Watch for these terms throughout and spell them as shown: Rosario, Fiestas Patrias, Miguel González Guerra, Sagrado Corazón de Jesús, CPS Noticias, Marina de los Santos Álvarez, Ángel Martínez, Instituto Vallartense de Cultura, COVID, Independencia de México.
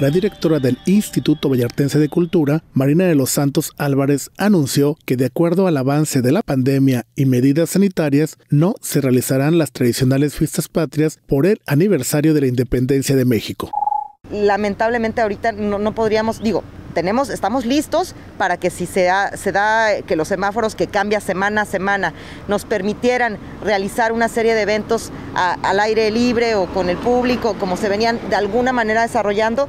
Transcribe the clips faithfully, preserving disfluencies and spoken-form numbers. la directora del Instituto Vallartense de Cultura, Marina de los Santos Álvarez, anunció que de acuerdo al avance de la pandemia y medidas sanitarias, no se realizarán las tradicionales fiestas patrias por el aniversario de la Independencia de México. Lamentablemente ahorita no, no podríamos, digo, tenemos, estamos listos para que si se da, se da que los semáforos que cambia semana a semana nos permitieran realizar una serie de eventos a, al aire libre o con el público, como se venían de alguna manera desarrollando,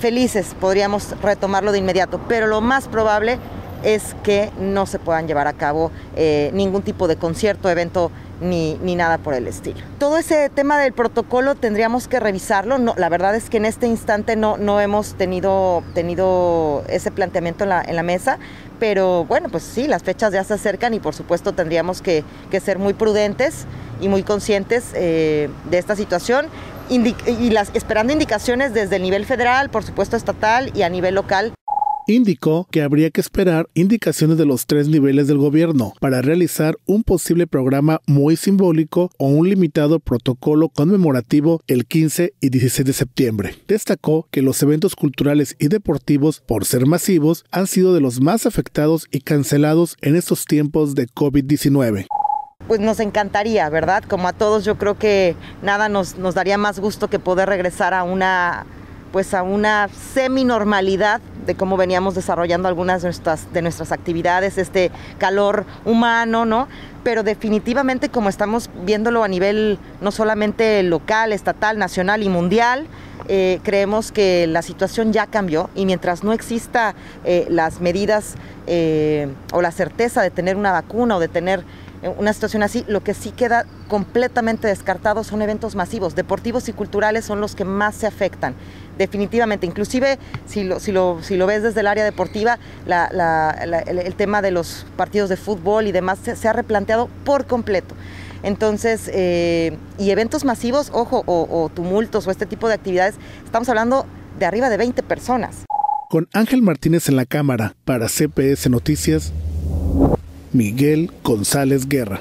felices podríamos retomarlo de inmediato, pero lo más probable es que no se puedan llevar a cabo eh, ningún tipo de concierto, evento ni, ni nada por el estilo. Todo ese tema del protocolo tendríamos que revisarlo. No, la verdad es que en este instante no, no hemos tenido, tenido ese planteamiento en la, en la mesa, pero bueno, pues sí, las fechas ya se acercan y por supuesto tendríamos que, que ser muy prudentes y muy conscientes eh, de esta situación, Indic- y las, esperando indicaciones desde el nivel federal, por supuesto estatal y a nivel local. Indicó que habría que esperar indicaciones de los tres niveles del gobierno para realizar un posible programa muy simbólico o un limitado protocolo conmemorativo el quince y dieciséis de septiembre. Destacó que los eventos culturales y deportivos, por ser masivos, han sido de los más afectados y cancelados en estos tiempos de COVID diecinueve. Pues nos encantaría, ¿verdad? Como a todos, yo creo que nada nos, nos daría más gusto que poder regresar a una, pues a una semi-normalidad de cómo veníamos desarrollando algunas de nuestras, de nuestras actividades, este calor humano, ¿no? Pero definitivamente, como estamos viéndolo a nivel no solamente local, estatal, nacional y mundial, eh, creemos que la situación ya cambió y mientras no exista eh, las medidas eh, o la certeza de tener una vacuna o de tener una situación así, lo que sí queda completamente descartado son eventos masivos. Deportivos y culturales son los que más se afectan, definitivamente. Inclusive, si lo, si lo, si lo ves desde el área deportiva, la, la, la, el, el tema de los partidos de fútbol y demás se, se ha replanteado por completo. Entonces, eh, y eventos masivos, ojo, o, o tumultos o este tipo de actividades, estamos hablando de arriba de veinte personas. Con Ángel Martínez en la cámara, para C P S Noticias, Miguel González Guerra.